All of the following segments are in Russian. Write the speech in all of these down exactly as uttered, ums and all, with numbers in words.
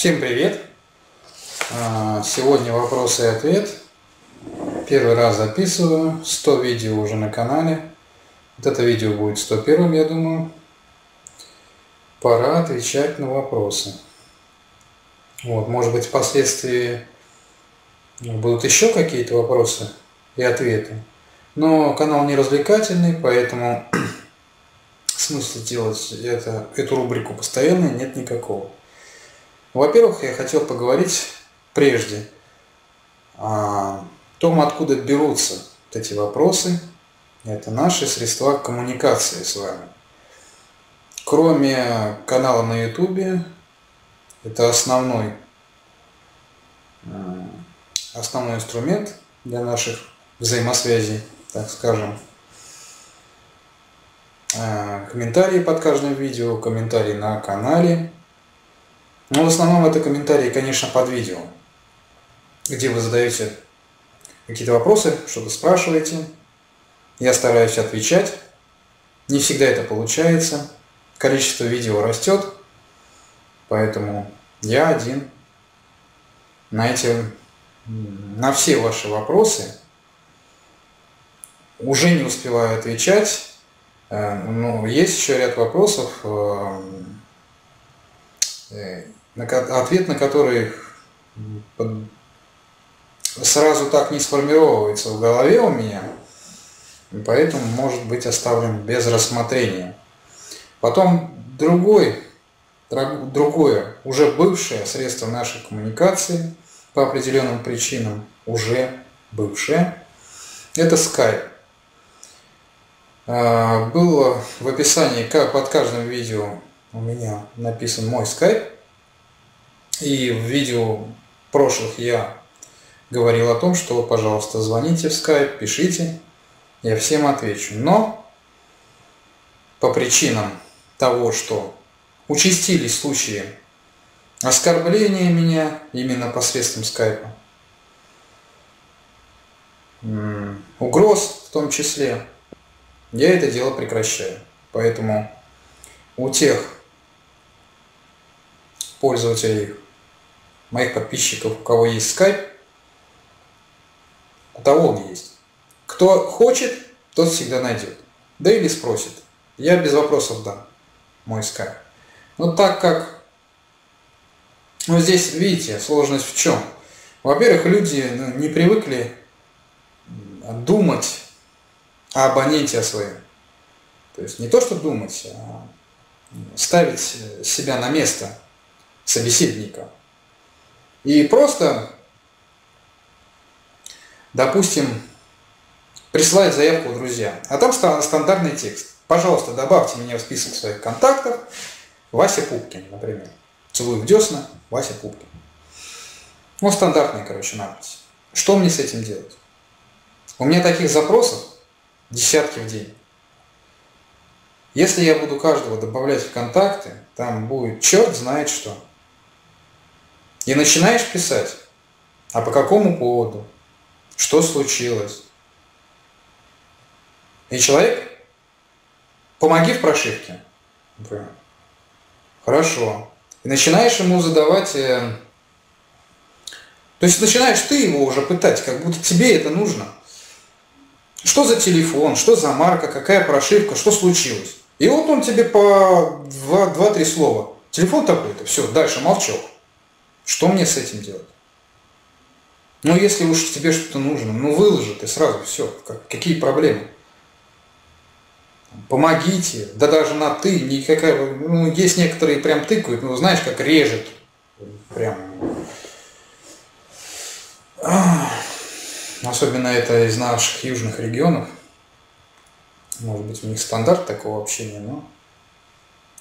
Всем привет! Сегодня вопрос и ответ. Первый раз записываю. сто видео уже на канале. Вот это видео будет сто первым, я думаю. Пора отвечать на вопросы. Вот, может быть, впоследствии будут еще какие-то вопросы и ответы. Но канал не развлекательный, поэтому смысла делать это, эту рубрику постоянной нет никакого. Во-первых, я хотел поговорить прежде о том, откуда берутся вот эти вопросы. Это наши средства коммуникации с вами. Кроме канала на YouTube, это основной, основной инструмент для наших взаимосвязей, так скажем. Комментарии под каждым видео, комментарии на канале. Но в основном это комментарии, конечно, под видео, где вы задаете какие-то вопросы, что-то спрашиваете. Я стараюсь отвечать. Не всегда это получается. Количество видео растет, поэтому я один на эти, на все ваши вопросы уже не успеваю отвечать. Но есть еще ряд вопросов, ответ на которые сразу так не сформировывается в голове у меня, поэтому может быть оставлен без рассмотрения. Потом другой, другое, уже бывшее средство нашей коммуникации, по определенным причинам уже бывшее, это Скайп. Было в описании, как под каждым видео у меня написан мой скайп. И в видео прошлых я говорил о том, что, пожалуйста, звоните в скайп, пишите, я всем отвечу. Но по причинам того, что участились случаи оскорбления меня именно посредством скайпа, угроз в том числе, я это дело прекращаю. Поэтому у тех пользователей, моих подписчиков, у кого есть скайп, у того он есть. Кто хочет, тот всегда найдет. Да или спросит. Я без вопросов дам мой скайп. Но так как... Ну здесь, видите, сложность в чем? Во-первых, люди не привыкли думать о абоненте о своем. То есть не то, что думать, а ставить себя на место собеседника. И просто, допустим, присылать заявку в друзья. А там стандартный текст. Пожалуйста, добавьте меня в список своих контактов. Вася Пупкин, например. Целую в десна, Вася Пупкин. Ну, стандартная, короче, надпись. Что мне с этим делать? У меня таких запросов десятки в день. Если я буду каждого добавлять в контакты, там будет черт знает что. И начинаешь писать, а по какому поводу, что случилось. И человек, помоги в прошивке, например. Хорошо. И начинаешь ему задавать... Э... То есть начинаешь ты его уже пытать, как будто тебе это нужно. Что за телефон, что за марка, какая прошивка, что случилось. И вот он тебе по два-три слова. Телефон такой-то, все, дальше молчок. Что мне с этим делать? Ну, если уж тебе что-то нужно, ну выложи ты сразу, все, какие проблемы. Помогите, да даже на ты, никакая, ну, есть некоторые прям тыкают, ну, знаешь, как режет. Прям. Особенно это из наших южных регионов. Может быть, у них стандарт такого общения, но,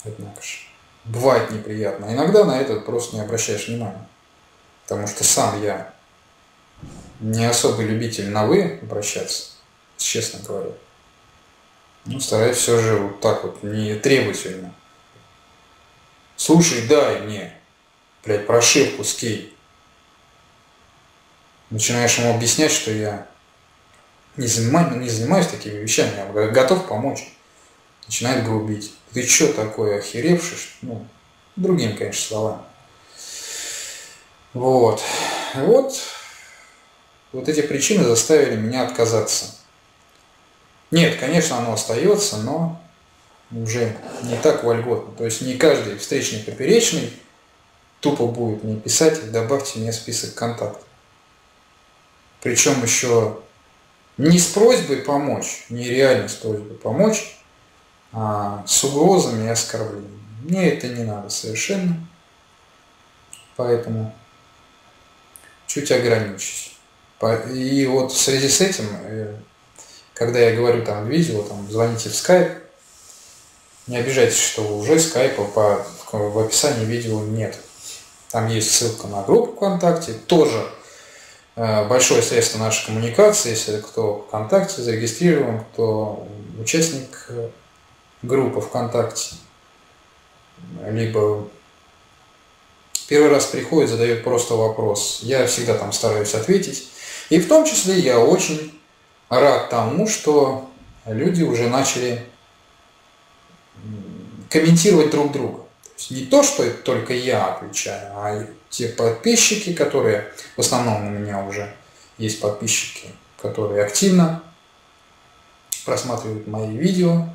однако же, бывает неприятно. Иногда на это просто не обращаешь внимания. Потому что сам я не особый любитель на «вы» обращаться, честно говоря. Ну, стараюсь все же вот так вот, не требовательно. Слушай, дай мне, блядь, прошивку скинь. Начинаешь ему объяснять, что я не занимаюсь, не занимаюсь такими вещами, я готов помочь. Начинает грубить. Ты что такой охеревший? Ну, другим, конечно, словами. Вот. Вот. Вот эти причины заставили меня отказаться. Нет, конечно, оно остается, но уже не так вольготно. То есть не каждый встречный поперечный тупо будет мне писать: добавьте мне список контактов. Причем еще не с просьбой помочь, не реально с просьбой помочь, а с угрозами и оскорблениями. Мне это не надо совершенно. Поэтому чуть ограничусь. И вот в связи с этим, когда я говорю там в видео, там, звоните в Скайп, не обижайтесь, что уже скайпа по, в описании видео нет. Там есть ссылка на группу ВКонтакте, тоже большое средство нашей коммуникации. Если кто ВКонтакте зарегистрирован, кто участник группы ВКонтакте, либо первый раз приходит, задает просто вопрос, я всегда там стараюсь ответить. И в том числе я очень рад тому, что люди уже начали комментировать друг друга. То есть не то, что это только я отвечаю, а те подписчики, которые, в основном у меня уже есть подписчики, которые активно просматривают мои видео,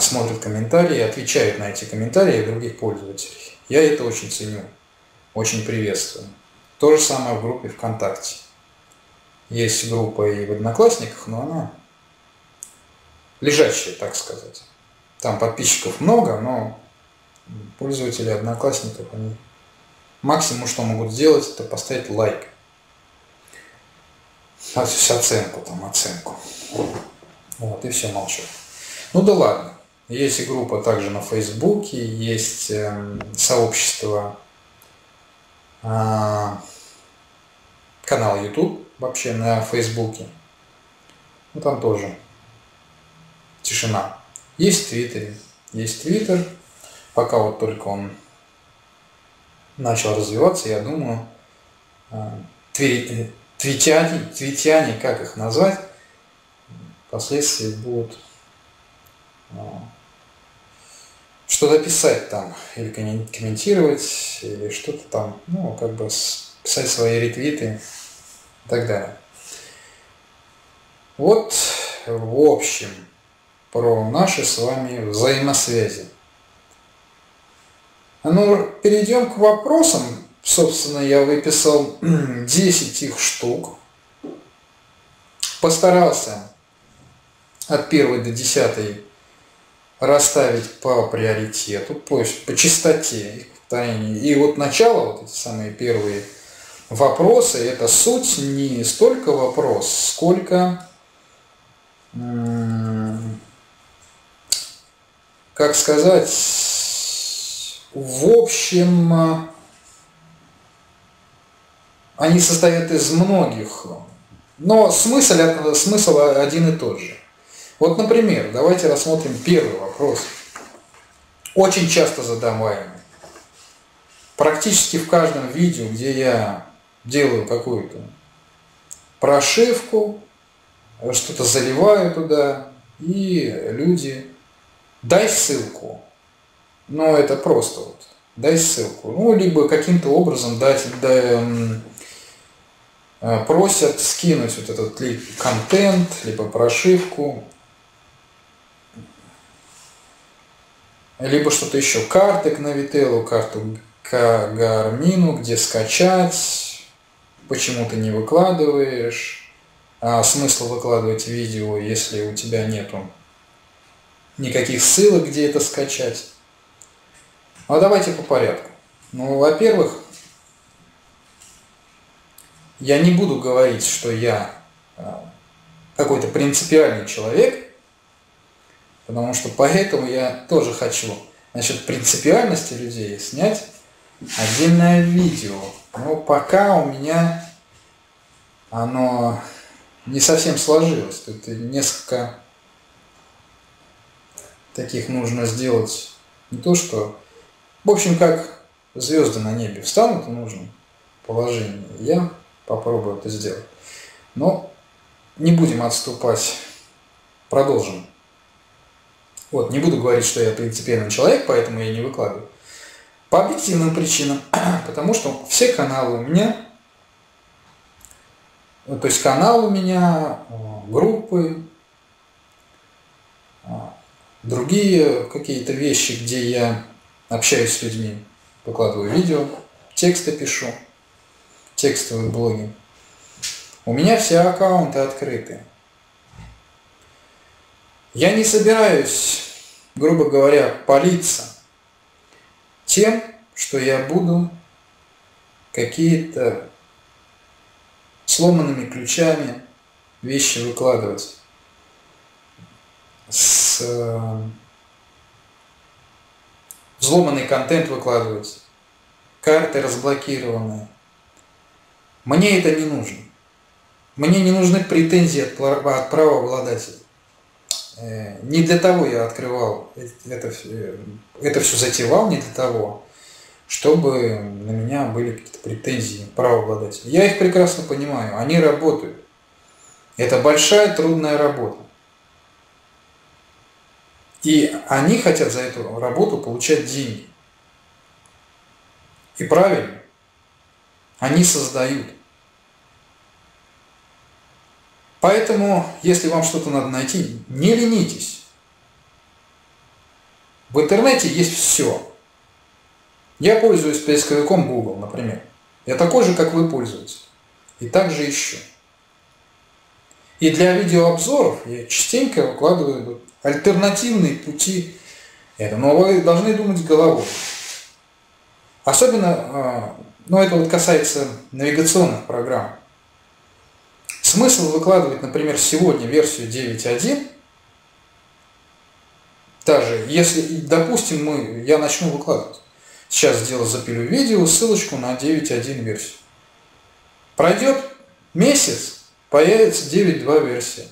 смотрят комментарии, отвечают на эти комментарии других пользователей. Я это очень ценю, очень приветствую. То же самое в группе ВКонтакте. Есть группа и в Одноклассниках, но она лежащая, так сказать. Там подписчиков много, но пользователи Одноклассников, они максимум, что могут сделать, это поставить лайк. А, то есть оценку, там, оценку. Вот, и все, молчат. Ну да ладно. Есть и группа также на Фейсбуке, есть э, сообщество, э, канал YouTube вообще на Фейсбуке. Ну там тоже тишина. Есть в Твиттере, есть Твиттер. Пока вот только он начал развиваться, я думаю, э, твит, твитяне, твитяне, как их назвать, впоследствии будут что-то писать там, или комментировать, или что-то там, ну, как бы писать свои ретвиты и так далее. Вот, в общем, про наши с вами взаимосвязи. Ну, перейдем к вопросам. Собственно, я выписал десять их штук. Постарался от первой до десятой расставить по приоритету, то есть по частоте их повторения. И вот начало, вот эти самые первые вопросы, это суть не столько вопрос, сколько, как сказать, в общем, они состоят из многих, но смысл, смысл один и тот же. Вот, например, давайте рассмотрим первый вопрос, очень часто задаваемый. Практически в каждом видео, где я делаю какую-то прошивку, что-то заливаю туда, и люди: дай ссылку. Ну, это просто вот, дай ссылку. Ну, либо каким-то образом дать, да, просят скинуть вот этот либо контент, либо прошивку, либо что-то еще, карты к Навителу, карту к Гармину, где скачать, почему ты не выкладываешь, а смысл выкладывать видео, если у тебя нету никаких ссылок, где это скачать. А давайте по порядку. Ну, во-первых, я не буду говорить, что я какой-то принципиальный человек, потому что поэтому я тоже хочу насчет принципиальности людей снять отдельное видео. Но пока у меня оно не совсем сложилось. Тут несколько таких нужно сделать. Не то что... В общем, как звезды на небе встанут в нужном положении. Я попробую это сделать. Но не будем отступать. Продолжим. Вот, не буду говорить, что я принципиальный человек, поэтому я не выкладываю. По объективным причинам, потому что все каналы у меня, то есть канал у меня, группы, другие какие-то вещи, где я общаюсь с людьми, выкладываю видео, тексты пишу, текстовые блоги. У меня все аккаунты открыты. Я не собираюсь, грубо говоря, палиться тем, что я буду какие-то сломанными ключами вещи выкладывать с э, взломанный контент выкладывать, карты разблокированные. Мне это не нужно. Мне не нужны претензии от, от правообладателя. Не для того я открывал это, это все затевал, не для того, чтобы на меня были какие-то претензии правообладателей. Я их прекрасно понимаю, они работают. Это большая трудная работа. И они хотят за эту работу получать деньги. И правильно, они создают. Поэтому, если вам что-то надо найти, не ленитесь. В интернете есть все. Я пользуюсь поисковиком Google, например. Я такой же, как вы пользуетесь. И также ищу. И для видеообзоров я частенько выкладываю альтернативные пути. Но вы должны думать головой. Особенно, ну это вот касается навигационных программ. Смысл выкладывать, например, сегодня версию девять точка один, даже если, допустим, мы, я начну выкладывать. Сейчас дело запилю видео, ссылочку на девять точка один версию. Пройдет месяц, появится девять точка два версия.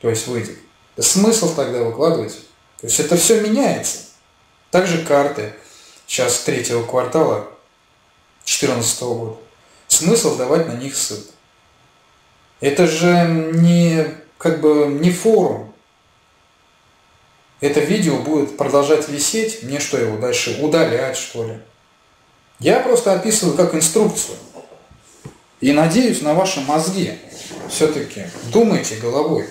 То есть выйдет. Смысл тогда выкладывать? То есть это все меняется. Также карты. Сейчас третьего квартала две тысячи четырнадцатого года. Смысл давать на них ссылку. Это же не, как бы, не форум. Это видео будет продолжать висеть. Мне что, его дальше удалять, что ли? Я просто описываю как инструкцию. И надеюсь на ваши мозги. Все-таки думайте головой.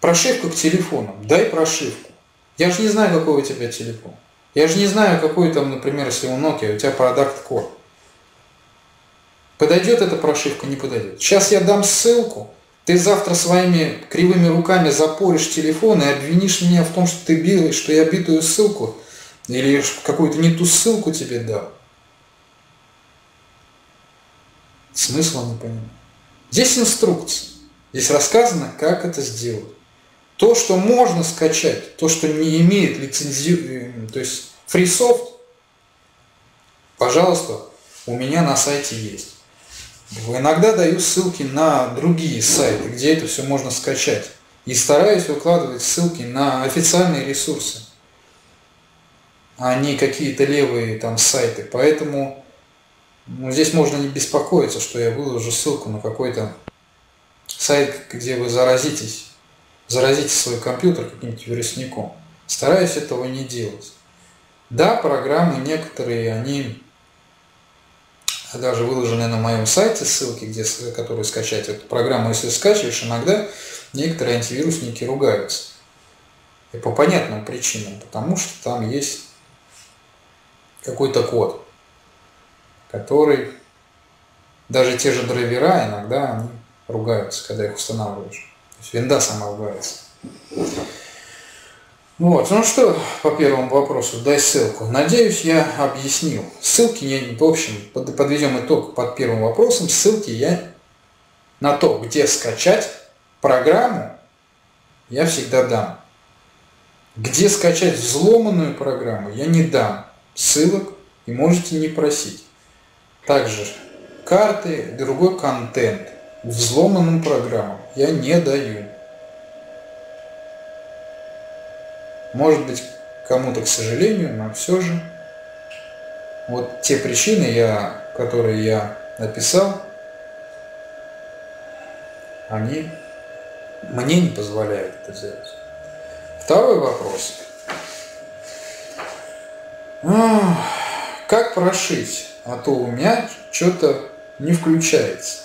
Прошивку к телефону. Дай прошивку. Я же не знаю, какой у тебя телефон. Я же не знаю, какой там, например, если у Nokia, у тебя продакт-код. Подойдет эта прошивка, не подойдет. Сейчас я дам ссылку, ты завтра своими кривыми руками запоришь телефон и обвинишь меня в том, что ты бил, что я битую ссылку, или какую-то не ту ссылку тебе дал. Смысла не понимаю. Здесь инструкция. Здесь рассказано, как это сделать. То, что можно скачать, то, что не имеет лицензию, то есть фрисофт, пожалуйста, у меня на сайте есть. Иногда даю ссылки на другие сайты, где это все можно скачать. И стараюсь выкладывать ссылки на официальные ресурсы, а не какие-то левые там сайты. Поэтому ну, здесь можно не беспокоиться, что я выложу ссылку на какой-то сайт, где вы заразитесь. Заразите свой компьютер каким-нибудь вирусником. Стараюсь этого не делать. Да, программы некоторые, они... даже выложены на моем сайте ссылки, где, которые скачать эту программу, если скачиваешь, иногда некоторые антивирусники ругаются. И по понятным причинам, потому что там есть какой-то код, который даже те же драйвера иногда они ругаются, когда их устанавливаешь. То есть винда сама ругается. Вот, ну что, по первому вопросу, дай ссылку. Надеюсь, я объяснил. Ссылки, я, в общем, подведем итог под первым вопросом. Ссылки я на то, где скачать программу, я всегда дам. Где скачать взломанную программу, я не дам ссылок и можете не просить. Также карты, другой контент взломанным программам я не даю. Может быть, кому-то, к сожалению, но все же. Вот те причины, я, которые я описал, они мне не позволяют это сделать. Второй вопрос. Как прошить? А то у меня что-то не включается.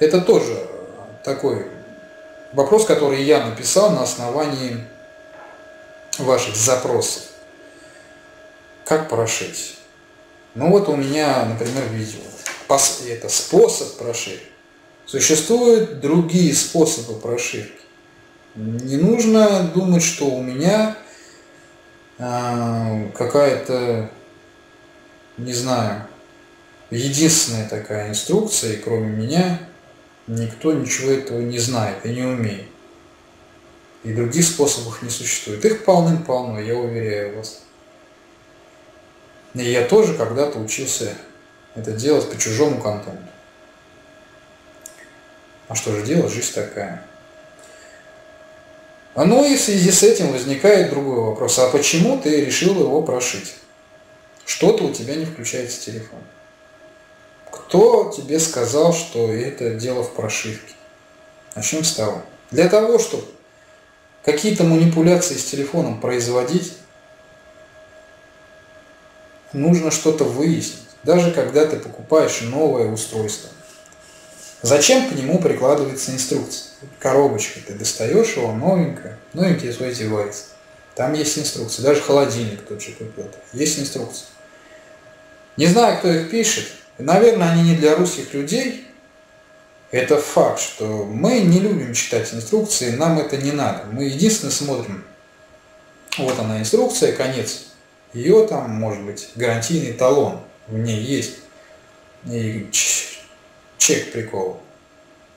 Это тоже такой вопрос, который я написал на основании ваших запросов. Как прошить? Ну вот у меня, например, видео. Это способ прошивки. Существуют другие способы прошивки. Не нужно думать, что у меня э, какая-то, не знаю, единственная такая инструкция, и кроме меня никто ничего этого не знает и не умеет. И других способов не существует. Их полным-полно, я уверяю вас. И я тоже когда-то учился это делать по чужому контенту. А что же делать? Жизнь такая. Ну и в связи с этим возникает другой вопрос. А почему ты решил его прошить? Что-то у тебя не включается телефон. Кто тебе сказал, что это дело в прошивке? Начнем с того. Для того, чтобы какие-то манипуляции с телефоном производить, нужно что-то выяснить. Даже когда ты покупаешь новое устройство. Зачем к нему прикладывается инструкция? Коробочка, ты достаешь его, новенькая, новенький свой девайс. Там есть инструкция. Даже холодильник тот же купил. Есть инструкция. Не знаю, кто их пишет. Наверное, они не для русских людей. Это факт, что мы не любим читать инструкции, нам это не надо. Мы единственное смотрим. Вот она инструкция, конец. Ее там, может быть, гарантийный талон. В ней есть. И чек прикол.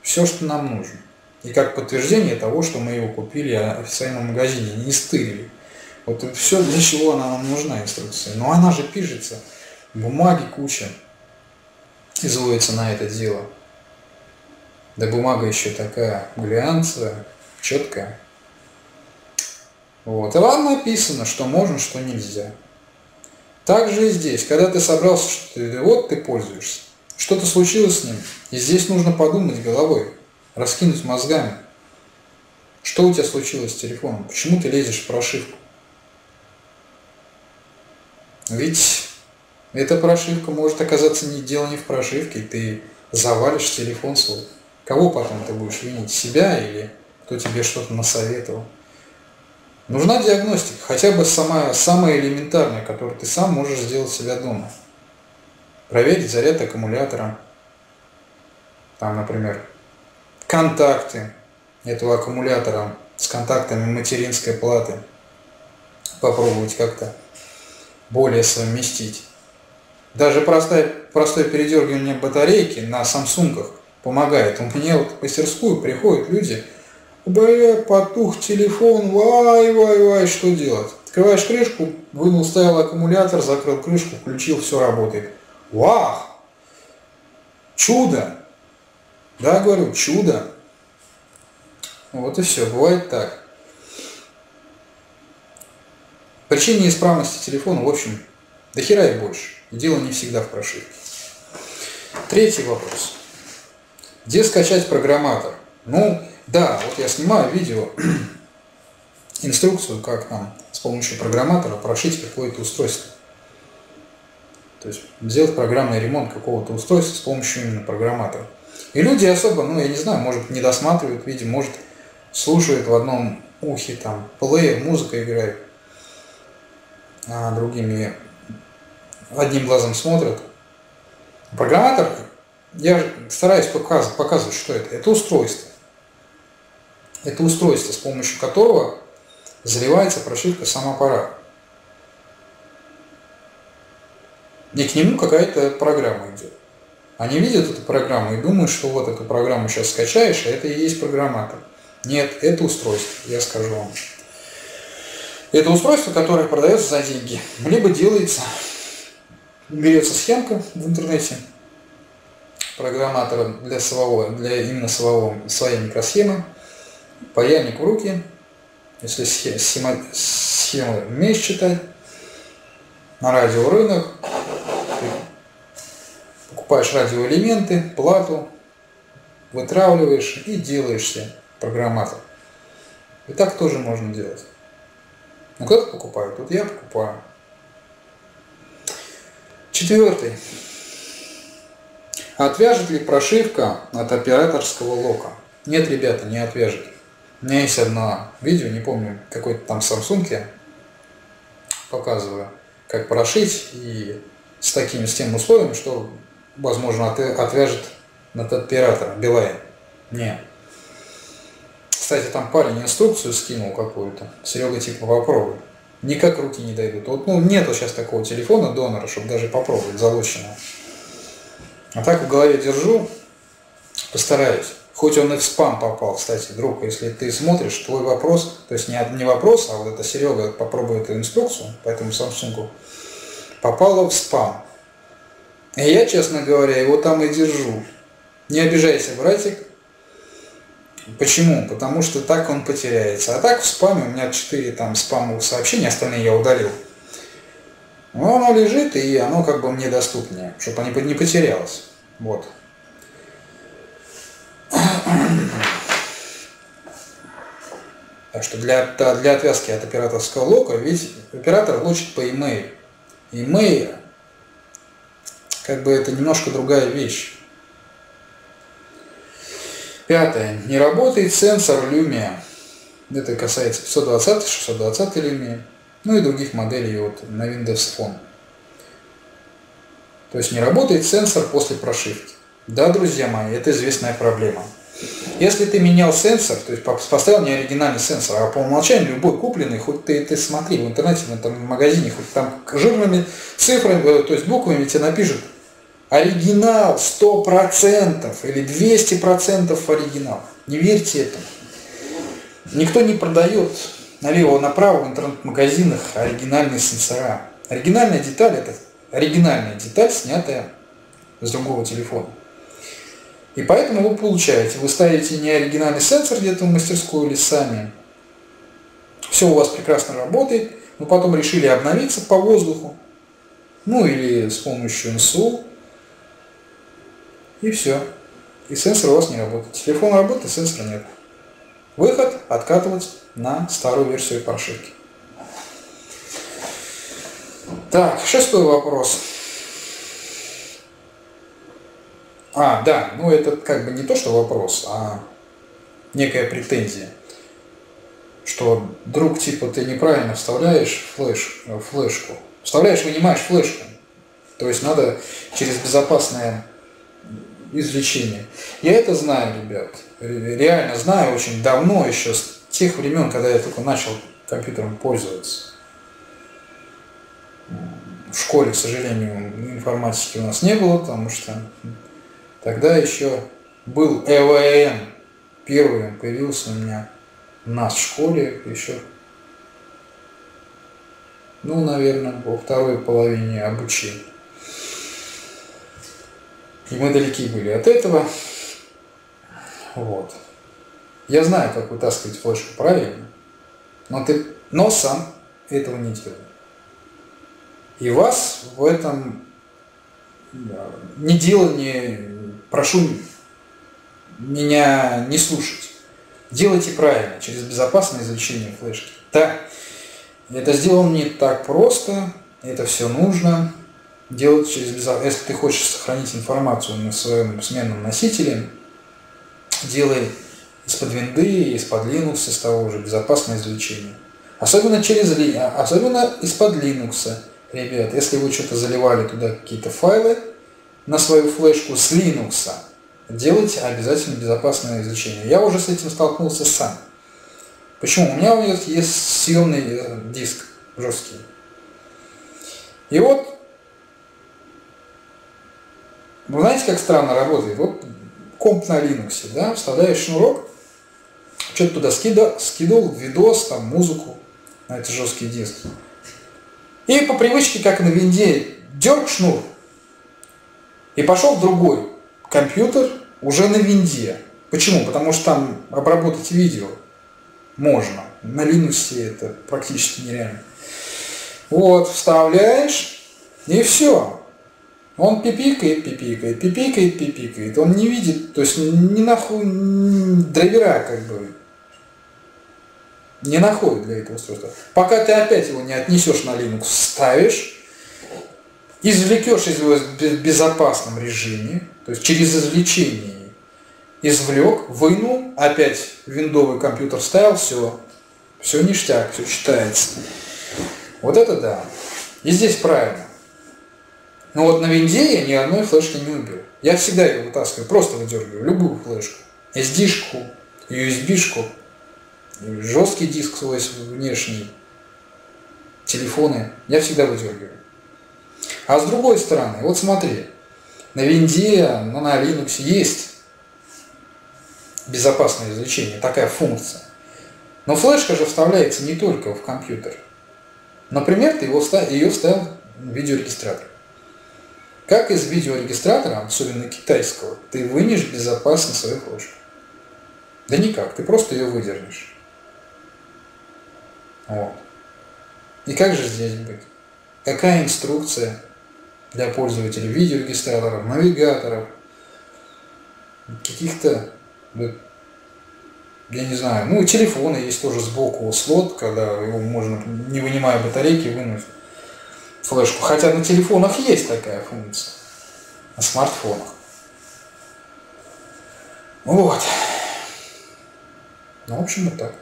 Все, что нам нужно. И как подтверждение того, что мы его купили в официальном магазине, не стырили. Вот все, для чего она нам нужна, инструкция. Но она же пишется, бумаги куча изводится на это дело. Да бумага еще такая глянцевая, четкая. Вот. И вам написано, что можно, что нельзя. Также и здесь, когда ты собрался, что ты, вот ты пользуешься. Что-то случилось с ним, и здесь нужно подумать головой, раскинуть мозгами. Что у тебя случилось с телефоном? Почему ты лезешь в прошивку? Ведь эта прошивка может оказаться не дело не в прошивке, и ты завалишь телефон свой. Кого потом ты будешь винить? Себя или кто тебе что-то насоветовал? Нужна диагностика, хотя бы самая, самая элементарная, которую ты сам можешь сделать себя дома. Проверить заряд аккумулятора, там, например, контакты этого аккумулятора с контактами материнской платы, попробовать как-то более совместить. Даже простое, простое передергивание батарейки на самсунгах помогает. У меня вот в мастерскую приходят люди: бля, потух телефон, вай, вай, вай, что делать? Открываешь крышку, вынул, ставил аккумулятор, закрыл крышку, включил, все работает. Вах! Чудо! Да, говорю, чудо. Вот и все, бывает так. Причин неисправности телефона, в общем, до хера и больше. Дело не всегда в прошивке. Третий вопрос. Где скачать программатор? Ну, да, вот я снимаю видео, инструкцию, как нам с помощью программатора прошить какое-то устройство. То есть сделать программный ремонт какого-то устройства с помощью именно программатора. И люди особо, ну я не знаю, может не досматривают видео, может слушают в одном ухе там плеер, музыка играет, а другими одним глазом смотрят. Программатор, я стараюсь показывать, показывать, что это. Это устройство. Это устройство, с помощью которого заливается прошивка сам аппарат. И к нему какая-то программа идет. Они видят эту программу и думают, что вот эту программу сейчас скачаешь, а это и есть программатор. Нет, это устройство, я скажу вам. Это устройство, которое продается за деньги. Либо делается, берется схемка в интернете программатора для своего, для именно своего, своей микросхемы, паяльник в руки, если схема, схема умеешь читать, на радиорынок, покупаешь радиоэлементы, плату, вытравливаешь и делаешься программатор. И так тоже можно делать. Ну кто-то покупает, тут я покупаю. Четвертый. Отвяжет ли прошивка от операторского лока? Нет, ребята, не отвяжет. У меня есть одно видео, не помню, какой-то там Samsung я показываю, как прошить и с такими, с тем условием, что, возможно, отвяжет от оператора Билайн. Нет. Кстати, там парень инструкцию скинул какую-то. Серега типа попробуй. Никак руки не дойдут. Вот, ну, нету сейчас такого телефона донора, чтобы даже попробовать залоченного. А так в голове держу, постараюсь. Хоть он и в спам попал, кстати, друг, если ты смотришь, твой вопрос, то есть не, не вопрос, а вот это Серега попробует эту инструкцию по этому Samsung, попало в спам. И я, честно говоря, его там и держу. Не обижайся, братик. Почему? Потому что так он потеряется. А так в спаме у меня четыре там спамовых сообщения, остальные я удалил. Но оно лежит, и оно как бы мне доступнее, чтобы оно не потерялось. Вот. Так что для, для отвязки от операторского лока, ведь оператор лочит по и-мейл. и-мейл как бы это немножко другая вещь. Пятое. Не работает сенсор Lumia. Это касается пятьсот двадцать, шестьсот двадцать Lumia, ну и других моделей вот на Windows Phone. То есть не работает сенсор после прошивки. Да, друзья мои, это известная проблема. Если ты менял сенсор, то есть поставил не оригинальный сенсор, а по умолчанию любой купленный, хоть ты, ты смотри в интернете, в интернет-магазине, хоть там жирными цифрами, то есть буквами тебе напишут оригинал сто процентов или двести процентов оригинал. Не верьте этому. Никто не продает налево-направо в интернет-магазинах оригинальные сенсора. Оригинальная деталь – это оригинальная деталь, снятая с другого телефона. И поэтому вы получаете, вы ставите не оригинальный сенсор где-то в мастерскую или сами. Все у вас прекрасно работает, но потом решили обновиться по воздуху, ну или с помощью эн эс у. И все. И сенсор у вас не работает. Телефон работает, сенсора нет. Выход – откатывать на старую версию прошивки. Так, шестой вопрос. А, да, ну это как бы не то, что вопрос, а некая претензия. Что, друг, типа, ты неправильно вставляешь флеш, флешку. Вставляешь, вынимаешь флешку. То есть надо через безопасное извлечение. Я это знаю, ребят, реально знаю очень давно, еще с тех времен, когда я только начал компьютером пользоваться. В школе, к сожалению, информатики у нас не было, потому что тогда еще был э вэ эм, первый он появился у меня у нас в школе еще, ну, наверное, во второй половине обучения. И мы далеки были от этого. Вот. Я знаю, как вытаскивать флешку правильно, но, ты, но сам этого не делай. И вас в этом не делании, прошу меня не слушать. Делайте правильно, через безопасное извлечение флешки. Да, это сделано не так просто, это все нужно. Делать через безопасность. Если ты хочешь сохранить информацию на своем сменном носителе, делай из-под винды, из-под Linux, из того же безопасное извлечение. Особенно через особенно из-под Linux, ребят. Если вы что-то заливали туда какие-то файлы на свою флешку с Linux, делайте обязательно безопасное извлечение. Я уже с этим столкнулся сам. Почему? У меня у меня есть съемный диск жесткий. И вот. Вы знаете, как странно работает? Вот комп на Linux, да, вставляешь шнурок, что-то туда скидал, скидал видос, там, музыку на эти жесткие диски. И по привычке, как на винде, дерг шнур, и пошел в другой компьютер уже на винде. Почему? Потому что там обработать видео можно. На Linux это практически нереально. Вот, вставляешь, и все. Он пипикает, пипикает, пипикает, пипикает. Он не видит, то есть не находит драйвера, как бы. Не находит для этого устройства. Пока ты опять его не отнесешь на Linux, ставишь. извлекешь его в безопасном режиме, то есть через извлечение извлек, вынул, опять виндовый компьютер вставил, все, все ништяк, все читается. Вот это да. И здесь правильно. Но вот на винде я ни одной флешки не убил. Я всегда ее вытаскиваю, просто выдергиваю, любую флешку, эс ди-шку, ю эс би-шку, жесткий диск свой внешний, телефоны, я всегда выдергиваю. А с другой стороны, вот смотри, на винде, на, на Linux есть безопасное извлечение, такая функция. Но флешка же вставляется не только в компьютер. Например, ты его встав, ее вставил в видеорегистратор. Как из видеорегистратора, особенно китайского, ты вынешь безопасно свою флешку? Да никак, ты просто ее выдернешь. Вот. И как же здесь быть? Какая инструкция для пользователей видеорегистраторов, навигаторов, каких-то, я не знаю, ну и телефоны есть тоже сбоку слот, когда его можно, не вынимая батарейки, вынуть флешку. Хотя на телефонах есть такая функция, на смартфонах. Вот. Ну, в общем, вот так.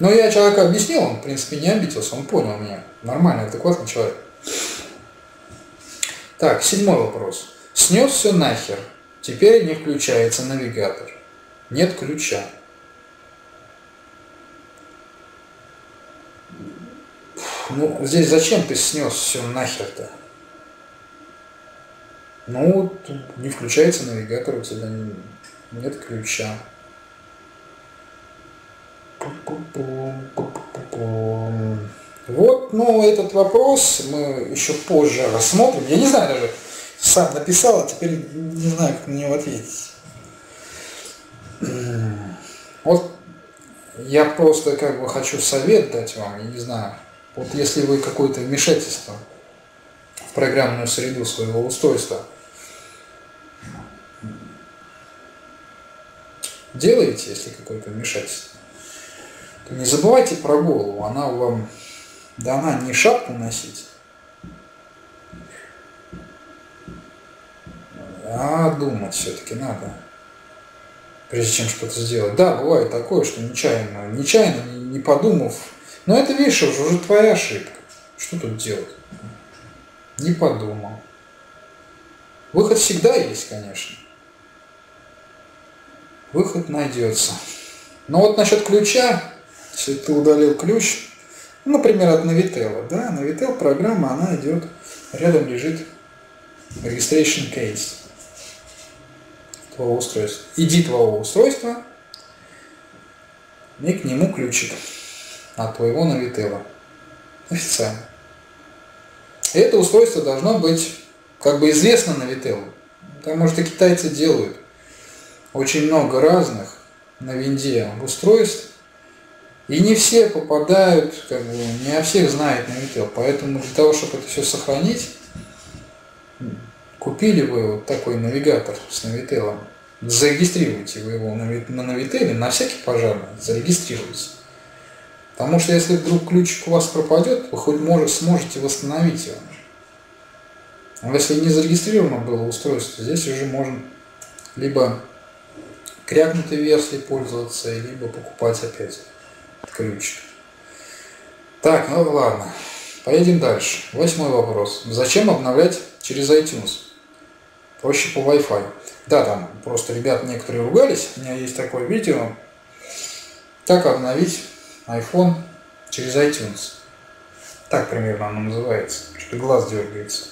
Но я человеку объяснил, он, в принципе, не обиделся, он понял меня. Нормальный, адекватный человек. Так, седьмой вопрос. Снес все нахер. Теперь не включается навигатор. Нет ключа. Ну, здесь зачем ты снес все нахер-то? Ну, не включается навигатор, у тебя нет ключа. Вот, ну, этот вопрос мы еще позже рассмотрим. Я не знаю даже, сам написал, а теперь не знаю, как на него ответить. Вот я просто как бы хочу совет дать вам, я не знаю. Вот если вы какое-то вмешательство в программную среду своего устройства делаете, если какое-то вмешательство, то не забывайте про голову, она вам дана не шапку носить, а думать все-таки надо, прежде чем что-то сделать. Да, бывает такое, что нечаянно, нечаянно, не подумав, но это, видишь, уже, уже твоя ошибка. Что тут делать? Не подумал. Выход всегда есть, конечно. Выход найдется. Но вот насчет ключа, если ты удалил ключ, ну, например, от Navitel, да, Navitel программа, она идет, рядом лежит registration case твоего устройства. Иди твоего устройства и к нему ключик от твоего Navitel. Официально. И это устройство должно быть как бы известно Navitel. Потому что китайцы делают очень много разных на винде устройств. И не все попадают, как бы, не о всех знает Navitel. Поэтому для того, чтобы это все сохранить, купили вы вот такой навигатор с Navitel. Зарегистрируйте вы его на Navitel, на всякий пожарный, зарегистрируйте. Потому что если вдруг ключик у вас пропадет, вы хоть может, сможете восстановить его. Но если не зарегистрировано было устройство, здесь уже можно либо крякнутой версией пользоваться, либо покупать опять ключик. Так, ну ладно. Поедем дальше. Восьмой вопрос. Зачем обновлять через iTunes? Проще по Wi-Fi. Да, там просто ребята некоторые ругались. У меня есть такое видео. Как обновить iPhone через iTunes. Так примерно оно называется. Что глаз дергается.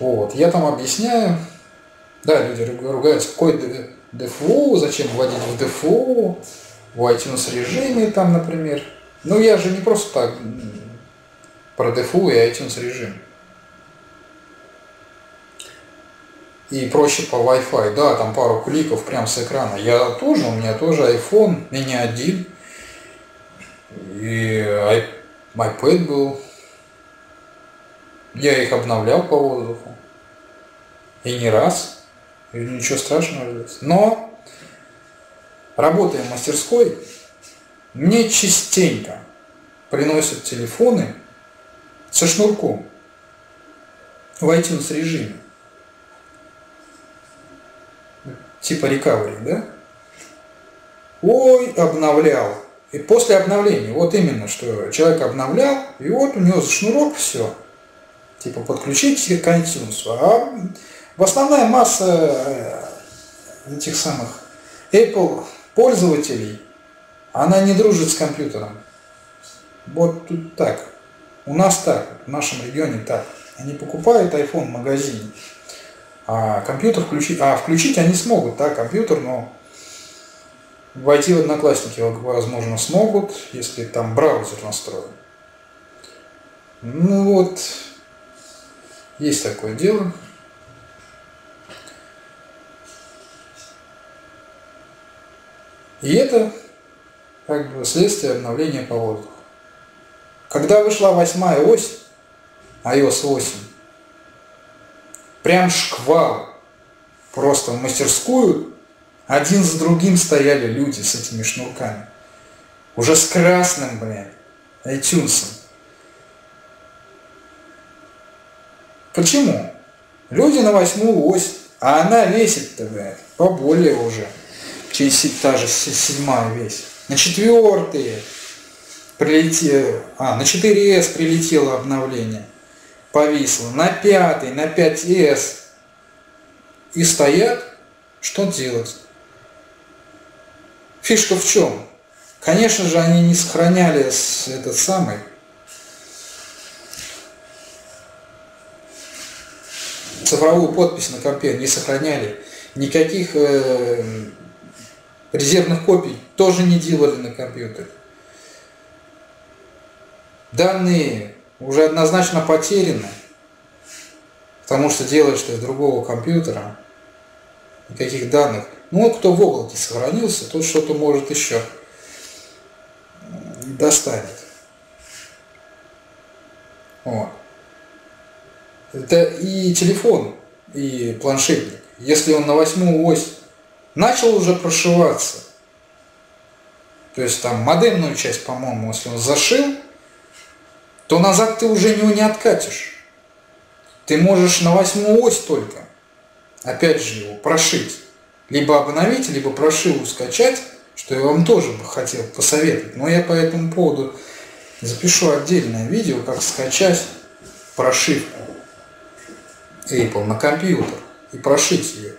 Вот. Я там объясняю. Да, люди ругаются. Какой ДФУ? Зачем вводить в ДФУ? В iTunes режиме там, например. Ну, я же не просто так про ДФУ и iTunes режим. И проще по Wi-Fi. Да, там пару кликов прям с экрана. Я тоже, у меня тоже iPhone, и не один. И iPad был. Я их обновлял по воздуху. И не раз. И ничего страшного. Но работая в мастерской, Мне частенько приносят телефоны со шнурком в iTunes режиме. Типа рекавери, да? Ой, обновлял. И после обновления, вот именно, что человек обновлял, и вот у него шнурок, все. Типа подключить к iTunes. А в основная масса этих самых Apple пользователей, она не дружит с компьютером. Вот тут так. У нас так, в нашем регионе так. Они покупают iPhone в магазине, а компьютер включить, а включить они смогут, да, компьютер, но войти в Одноклассники, возможно, смогут, если там браузер настроен. Ну вот, есть такое дело. И это как бы следствие обновления по воздуху. Когда вышла восьмая ось, iOS восемь, прям шквал, просто в мастерскую один за другим стояли люди с этими шнурками, уже с красным, блядь, iTunes. Почему? Люди на восьмую ось, а она весит-то, блядь, поболее уже, чем та же седьмая весит. На четвертые прилетело, а, на четыре эс прилетело обновление. Повисло на пятый, на пять эс, и стоят, что делать? Фишка в чем? Конечно же, они не сохраняли этот самый цифровую подпись на компе, не сохраняли, никаких э, резервных копий тоже не делали на компьютере. Данные уже однозначно потеряны, потому что делаешь ты с другого компьютера, никаких данных. Ну, кто в облаке сохранился, тот что-то может еще достанет. Вот. Это и телефон, и планшетник. Если он на восьмую ось начал уже прошиваться, то есть там модемную часть, по-моему, если он зашил, то назад ты уже него не откатишь. Ты можешь на восьмую ось только, опять же, его прошить. Либо обновить, либо прошиву скачать, что я вам тоже бы хотел посоветовать. Но я по этому поводу запишу отдельное видео, как скачать прошивку Apple на компьютер и прошить ее.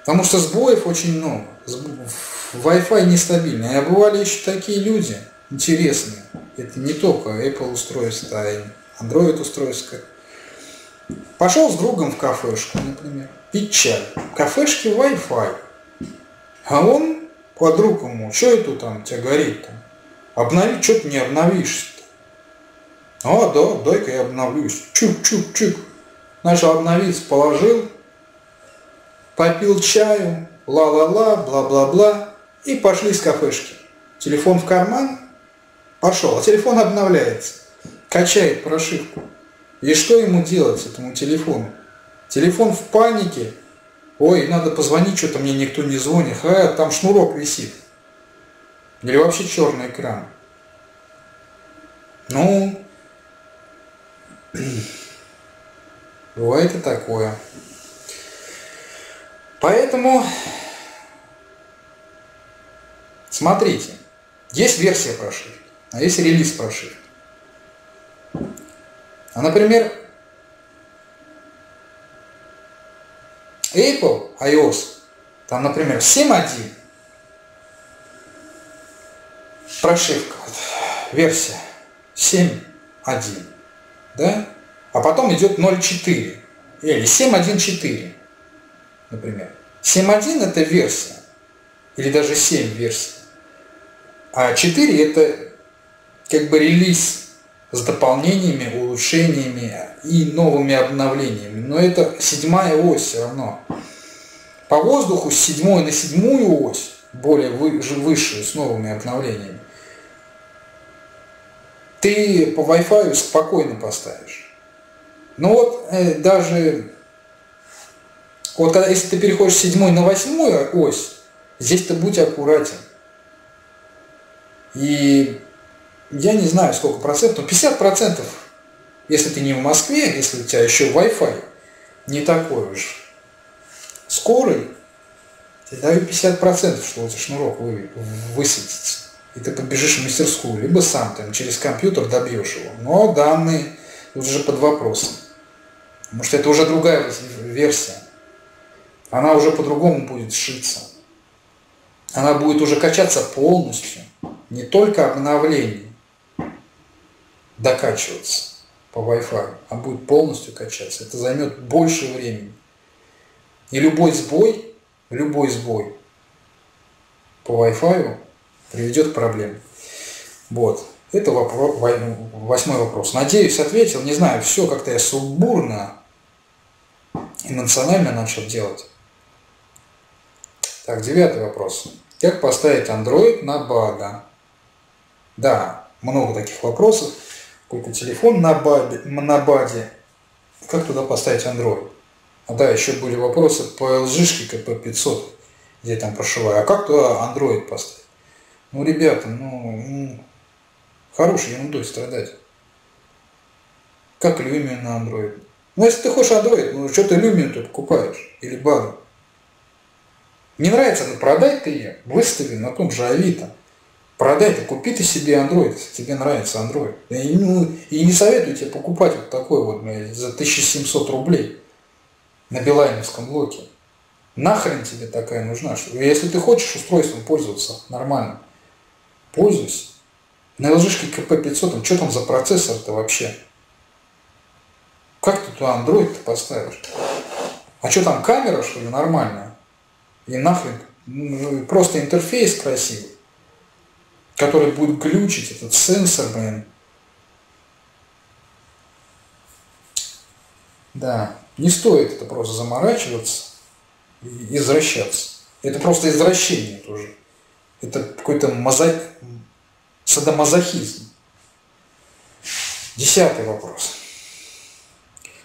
Потому что сбоев очень много. Wi-Fi нестабильный. А бывали еще такие люди интересные. Это не только Apple устройство, а и Android устройство. Пошел с другом в кафешку, например, пить чай. В кафешке Wi-Fi. А он подруг ему, что это там у тебя горит? Обновить, что ты не обновишься-то? А, да, дай-ка я обновлюсь. Чук-чук-чук. Начал обновиться, положил, попил чаю, ла-ла-ла, бла-бла-бла. И пошли с кафешки. Телефон в карман. Пошел, а телефон обновляется, качает прошивку. И что ему делать, этому телефону? Телефон в панике. Ой, надо позвонить, что-то мне никто не звонит. А, там шнурок висит. Или вообще черный экран. Ну, бывает и такое. Поэтому, смотрите, есть версия прошивки. А есть релиз прошивки. А, например, Apple iOS, там, например, семь точка один прошивка, версия семь точка один, да? А потом идет ноль точка четыре или семь точка один точка четыре, например. семь точка один это версия, или даже семь версия, а четыре это как бы релиз с дополнениями, улучшениями и новыми обновлениями. Но это седьмая ось все равно. По воздуху с седьмой на седьмую ось, более высшую, с новыми обновлениями, ты по Wi-Fi спокойно поставишь. Но вот э, даже вот когда, если ты переходишь с седьмой на восьмую ось, здесь ты будь аккуратен. И я не знаю, сколько процентов, но пятьдесят процентов, если ты не в Москве, если у тебя еще Wi-Fi не такой уж скорый, тебе дают пятьдесят процентов, что вот шнурок высветится. И ты подбежишь в мастерскую, либо сам там через компьютер добьешь его. Но данные уже под вопросом. Потому что это уже другая версия. Она уже по-другому будет шиться. Она будет уже качаться полностью. Не только обновление докачиваться по Wi-Fi, а будет полностью качаться. Это займет больше времени. И любой сбой, любой сбой по Wi-Fi приведет к проблеме. Вот. Это вопрос, восьмой вопрос. Надеюсь, ответил. Не знаю, все как-то я сумбурно, эмоционально начал делать. Так, девятый вопрос. Как поставить Android на БАДа? Да, много таких вопросов. Какой-то телефон на БАДе, на БАДе. Как туда поставить Android? А да, еще были вопросы по эл джи-шке ка пэ пятьсот, где я там прошиваю. А как туда Android поставить? Ну, ребята, ну... Хорошей ерундой страдать. Как Lumia на Android. Ну, если ты хочешь Android, ну, что ты Lumia тут покупаешь? Или БАД? Не нравится, ну, продай ты ее, выстави на том же Авито. Продай ты, купи ты себе Android, если тебе нравится Android. И, ну, и не советую тебе покупать вот такой вот за тысячу семьсот рублей на билайновском блоке. Нахрен тебе такая нужна? Если ты хочешь устройством пользоваться нормально, пользуйся. На эл джи-шке ка пэ пятьсот, там, что там за процессор-то вообще? Как ты туда Android-то поставишь? А что там, камера, что ли, нормальная? И нахрен, ну, просто интерфейс красивый, который будет глючить, этот сенсор, блин. Да, не стоит это просто заморачиваться и извращаться. Это просто извращение тоже. Это какой-то мозаик. Садомазохизм. Десятый вопрос.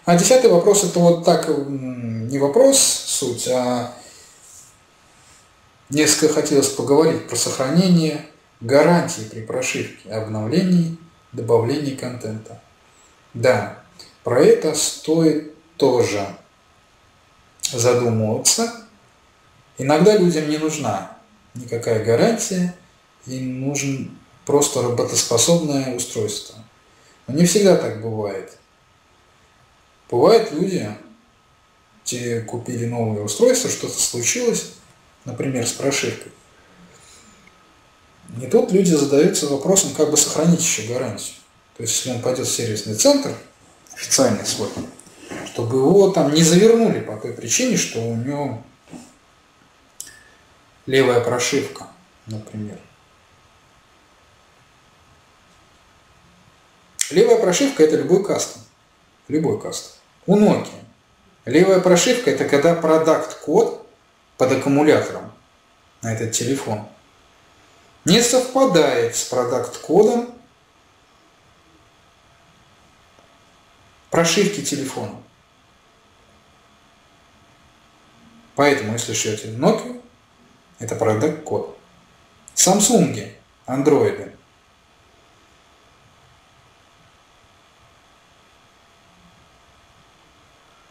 А десятый вопрос это вот так, не вопрос, суть, а несколько хотелось поговорить про сохранение гарантии при прошивке, обновлении, добавлении контента. Да, про это стоит тоже задумываться. Иногда людям не нужна никакая гарантия, им нужен просто работоспособное устройство. Но не всегда так бывает. Бывают люди, те купили новое устройство, что-то случилось, например, с прошивкой. И тут люди задаются вопросом, как бы сохранить еще гарантию. То есть, если он пойдет в сервисный центр, официальный свой, чтобы его там не завернули по той причине, что у него левая прошивка, например. Левая прошивка – это любой кастом. Любой кастом. У Nokia. Левая прошивка – это когда продакт-код под аккумулятором на этот телефон не совпадает с продакт-кодом прошивки телефона. Поэтому, если шьете Nokia, это продакт-код. Samsung, Android.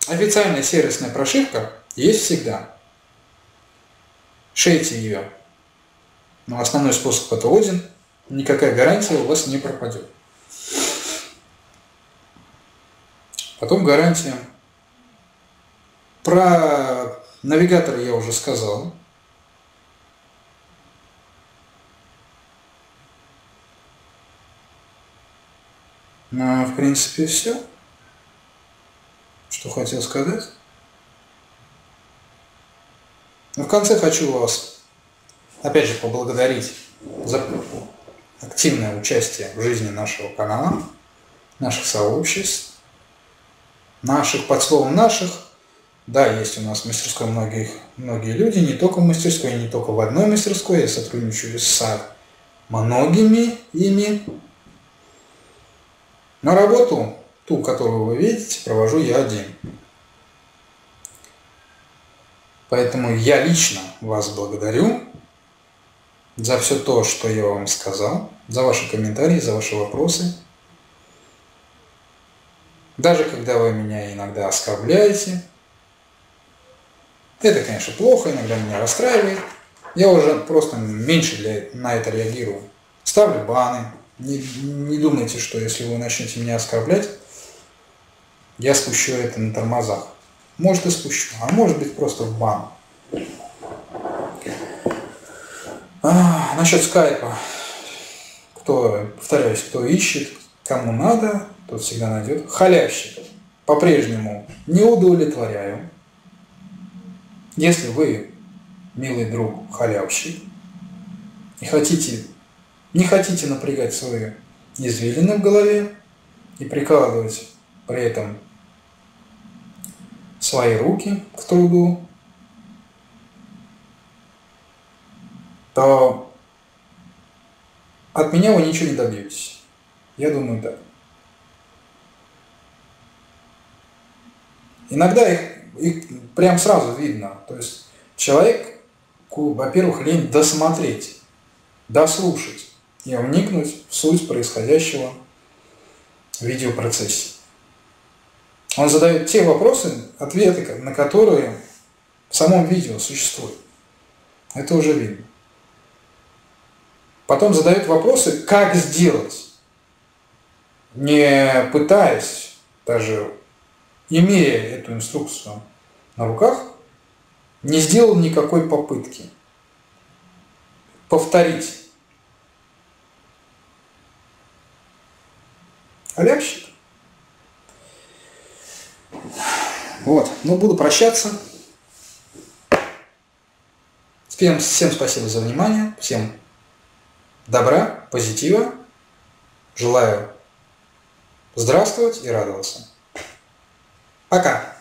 Официальная сервисная прошивка есть всегда. Шейте ее. Но основной способ это один. Никакая гарантия у вас не пропадет. Потом гарантия. Про навигатор я уже сказал. Но, в принципе, все. Что хотел сказать. Но в конце хочу вас опять же поблагодарить за активное участие в жизни нашего канала, наших сообществ, наших, под словом наших. Да, есть у нас в мастерской многих, многие люди, не только в мастерской, не только в одной мастерской. Я сотрудничаю с многими ими. На работу, ту, которую вы видите, провожу я один. Поэтому я лично вас благодарю за все то, что я вам сказал, за ваши комментарии, за ваши вопросы. Даже когда вы меня иногда оскорбляете. Это, конечно, плохо, иногда меня расстраивает. Я уже просто меньше для, на это реагирую. Ставлю баны. Не, не думайте, что если вы начнете меня оскорблять, я спущу это на тормозах. Может, и спущу, а может быть, просто в бан. А, насчет скайпа. Кто, повторяюсь, кто ищет, кому надо, тот всегда найдет. Халявщиков по-прежнему не удовлетворяю. Если вы, милый друг, халявщик, и хотите, не хотите напрягать свои извилины в голове и прикладывать при этом свои руки к труду, то от меня вы ничего не добьетесь. Я думаю, да. Иногда их, их прям сразу видно. То есть человек, во-первых, лень досмотреть, дослушать и вникнуть в суть происходящего в видеопроцессе. Он задает те вопросы, ответы на которые в самом видео существуют. Это уже видно. Потом задают вопросы, как сделать, не пытаясь, даже имея эту инструкцию на руках, не сделал никакой попытки повторить. Халявщик. Вот, ну буду прощаться. Всем, всем спасибо за внимание, всем добра, позитива. Желаю здравствовать и радоваться. Пока!